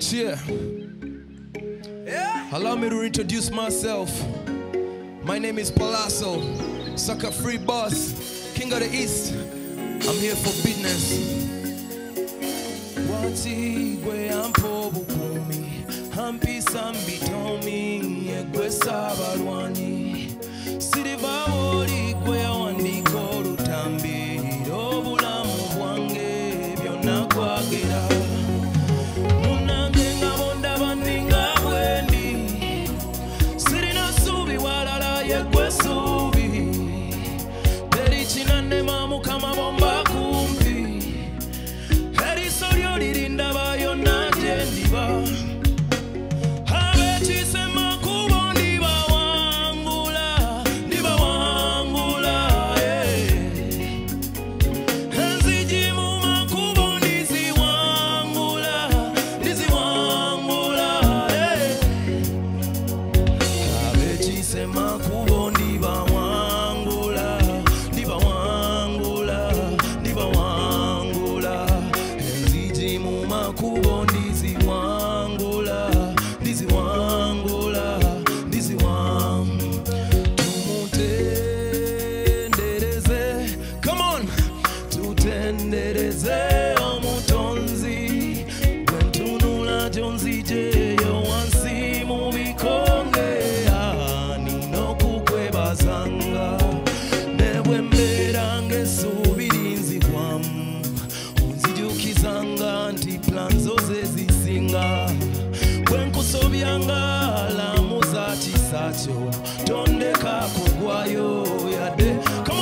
Cheer. Allow me to introduce myself. My name is Pallaso, sucker free boss, king of the east. I'm here for business. Come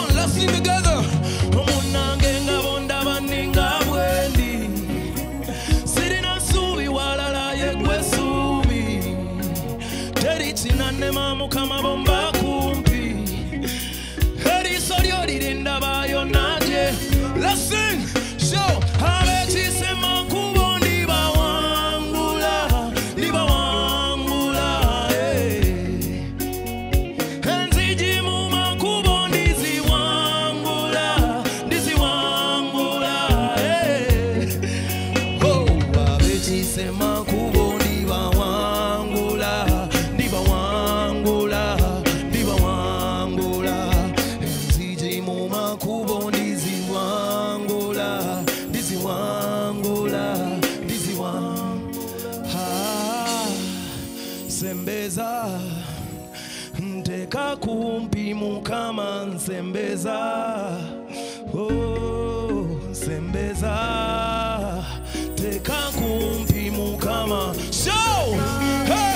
on, let's sing together. Let's sing. Show. Sembeza, nteka kumpi mukama nsembeza. Oh, sembeza, teka kumpi mukama. Show! Hey!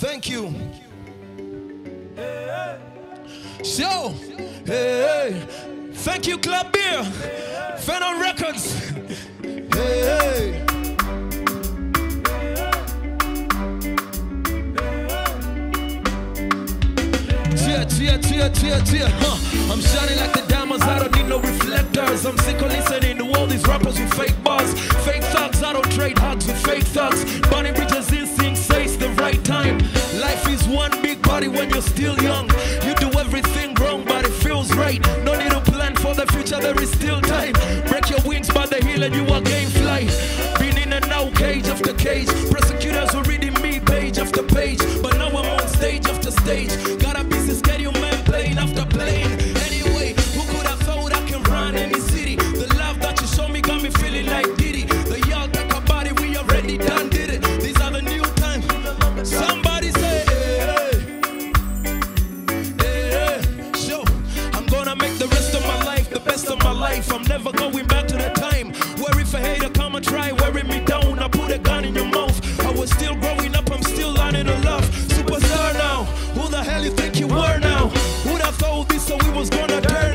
Thank you. So, hey, thank you, Club Beer, Venom Records. Hey, hey. Cheer, cheer, cheer, cheer, cheer. I'm shining like the diamonds, I don't need no reflectors. I'm sick of listening to all these rappers with fake bars. Fake thugs, I don't trade hugs with fake thugs. Bonnie Bridges instinct says the right time. Life is one big party when you're still young. You do everything wrong but it feels right. No need to plan for the future, there is still time. Break your wings by the heel and you are game fly. Been in and out, cage after cage. Prosecutors were reading me page after page. But now I'm on stage after stage. Got a busy schedule, man, plane after plane. Anyway, who could have thought I can run any city? The love that you show me got me feeling like Diddy. The yard like a body, we already done did it. These are the new times. Somebody say, hey, hey, hey. Show, I'm gonna make the rest of my life the best of my life. I'm never going back to the time where if a hater come and try wearing me down, I put a gun in your mouth. I was still growing up, I'm still learning to love. Superstar now, who the hell you think you were now? Who'd have told this so we was gonna turn?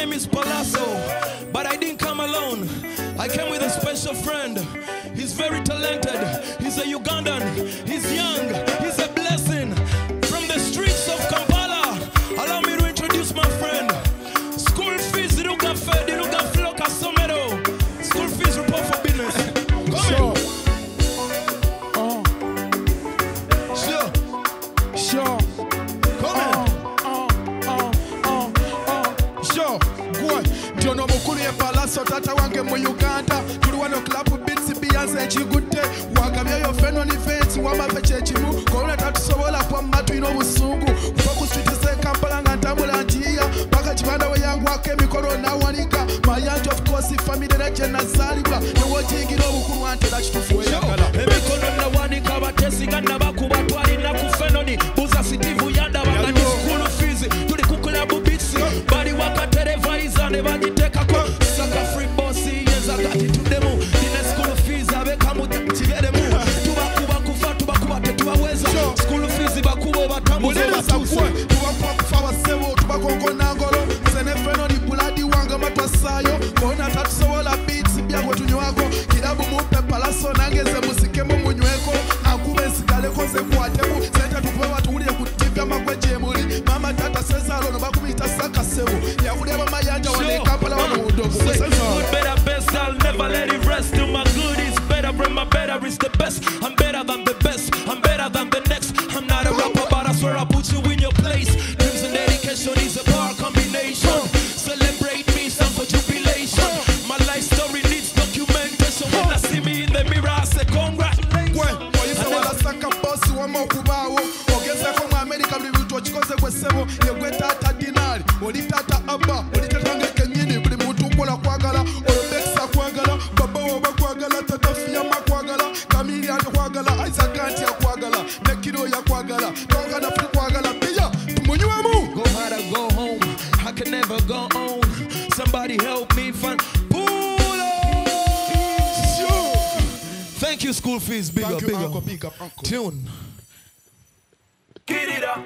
name is Pallaso, but I didn't come alone. I came with a special friend. He's very talented. He's a Ugandan. He's young. He's a blessing. From the streets of Kampala, allow me to introduce my friend. School Fees, School Fees report for business. Come in. Pallaso tata wange mu Uganda tuli wano club beats bianze chigute wagabya yo fenon events wama peche chimu kona tatusobola kwa matu ino busungu foku streetse Kampala ngantambula njia paka chibanda we yangu akemi corona wanika mayanjo of course family na jena salibwa no wajingira obukuru ante na chitufu yakala ebe corona wanika batesinga nabakubatwali na kufenoni buza sitivu yanda bagani School Fees tuli kukula beats bali wakaterevaiza ne bagiteka ko Mama tata sezalo no bakumita saka sewo yakude mama yanja wale Kampala wano udogo good better best I'll never let it rest till my good is better bring my better is the best I'm better than the best I'm better than the next I'm not a rapper but I swear I'll put you in your place dreams and dedication is a power combination celebrate me self for jubilation my life story needs documentation when I see me in the mirror I say congratulations kwa yisa wala saka boss wa mokubawo ogeza ko America chikoze kwesebo yegwe tata dinari oli tata abba oli tata ngekenyini buli muntu ukola kwagala olobesa kwagala baba wo bakwagala tata fiya makwagala kamili akwagala aisakanti akwagala nekiro yakwagala tonga na kwagala piya munyuwamu go hard or go home I can never go on somebody help me find thank you School Fees big up big up tune get it up.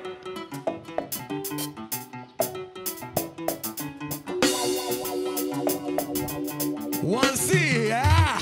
One C, yeah.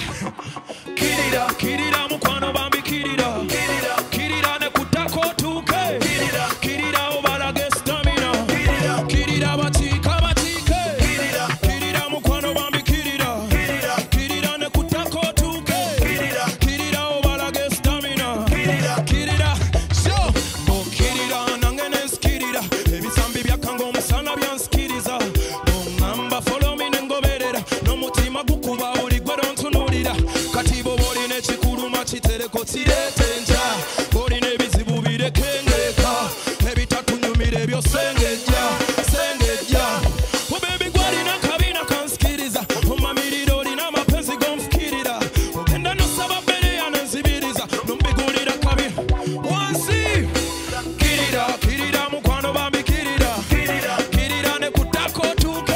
Kirida, kirida, mukwano bambi kirida. Kirida, kirida, nekutako tuke. Kirida, kirida, obalage stamina. Kirida, kirida, batika, batika. Kirida, kirida, mukwano bambi kirida. Kirida, kirida, nekutako tuke. Kirida, kirida, obalage stamina. Kirida, kirida, show. Bo kirida, nangenes kirida. Ebisambi byakango musana byanskiriza. Bongamba follow me nengoberera. No mutima kuba oli gweron tunulira kati bo boline chikuluma chitereko tiretenja boline bizibu birekengeka ebitatu nyumire byosengeja sengeja wo baby gwarina kabina kanskiriza umamiriro lina mapenzi gomfikirira ogenda nosaba bere yanzibiriza numbigulira kabi wansi kirira kirira mukwano bambi kirira kirira kirira ne kutako tuke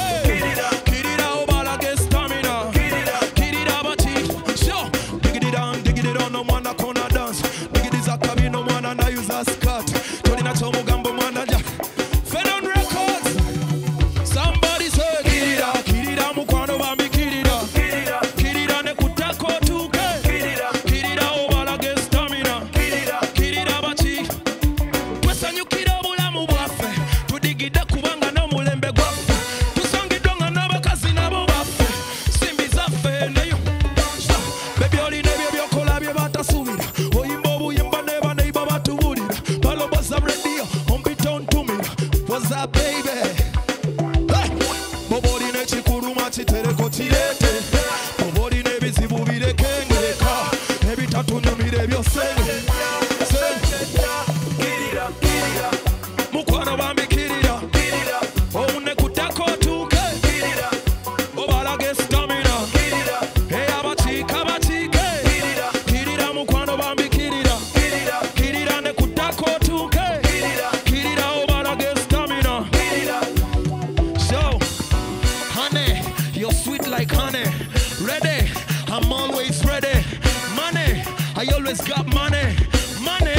got money, money,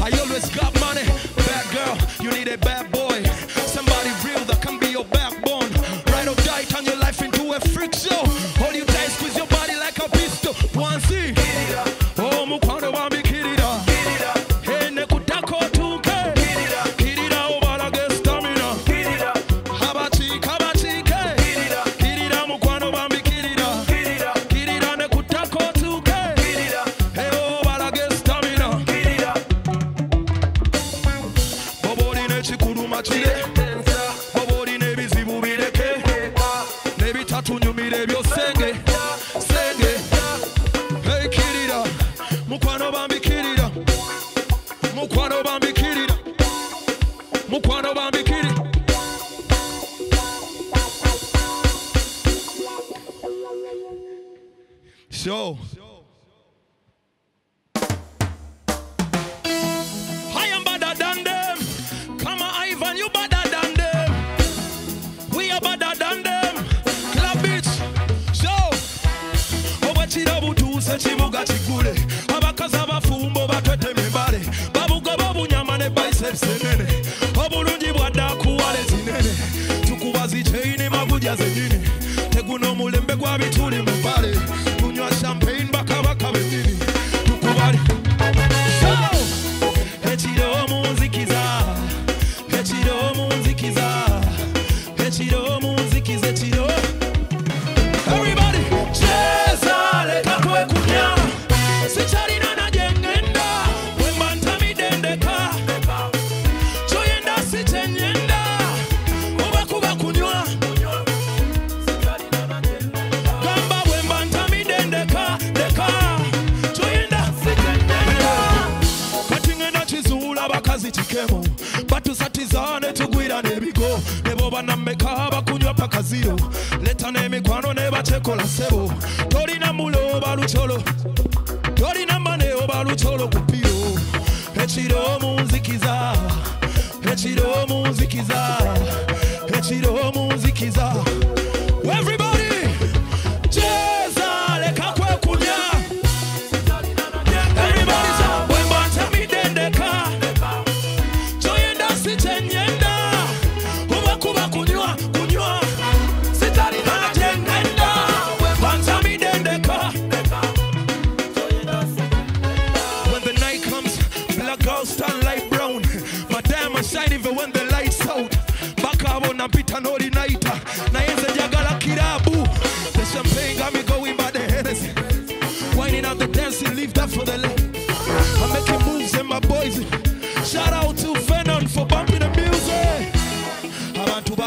I always got money. Bad girl, you need a bad boy. Somebody real that can be your backbone. Right up So, I am better than them. Come on, Ivan, you better than them. We are better than them. Club it. So, obachirabu tu se chimuga chikule. Abakazaba fumbo batwete mibale. Babuga babu nyamane biceps nene. Obulungi bwada kuwale zinene. Tukubazi chaini maguja zenini. Teguno mulembe gwa bituli mbale. Champagne baka baka bedini tukubali so hechiro munzikiza hechiro munzikiza hechiro everybody cheza leka tuwe kunya sicharina na jengenda wembanta midendeka choyenda sichenjenda obakuba kunywa Chikemo, batu satizane tugwira nebigo neboba nameka bakunywa paka zero letane mikwano nebachekola sebo tolina mulo balucholo tolina maneo balucholo kupiro hechiro muzikiza everybody cheza leka kwe kunya for the left. I'm making moves and my boys. Shout out to Venom for bumping the music. I want to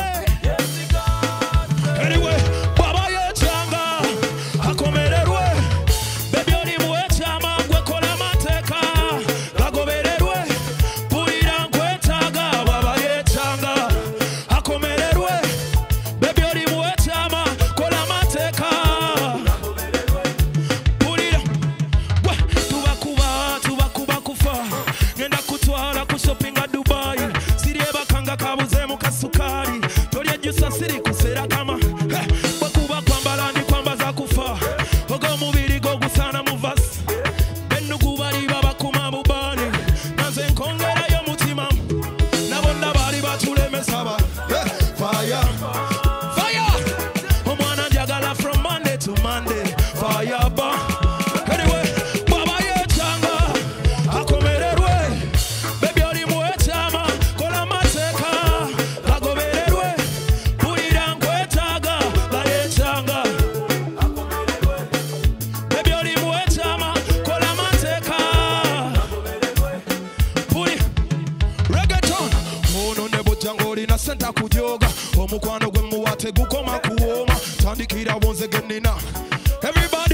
Senta kujoga omukwano gwe muwate gukoma kuwoma tandikira bonze genina everybody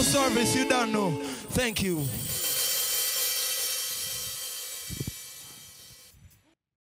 Service, you don't know. Thank you.